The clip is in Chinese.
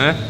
哎。